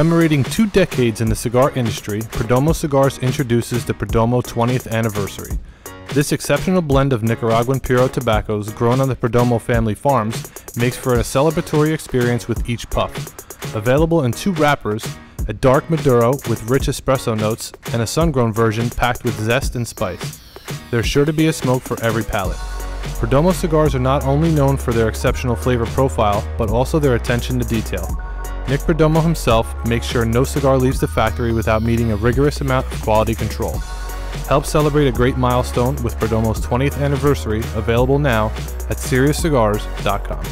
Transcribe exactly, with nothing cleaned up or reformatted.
Commemorating two decades in the cigar industry, Perdomo Cigars introduces the Perdomo twentieth Anniversary. This exceptional blend of Nicaraguan Puro tobaccos grown on the Perdomo family farms makes for a celebratory experience with each puff. Available in two wrappers, a dark Maduro with rich espresso notes and a sun-grown version packed with zest and spice. There's sure to be a smoke for every palate. Perdomo cigars are not only known for their exceptional flavor profile, but also their attention to detail. Nick Perdomo himself makes sure no cigar leaves the factory without meeting a rigorous amount of quality control. Help celebrate a great milestone with Perdomo's twentieth anniversary, available now at Serious Cigars dot com.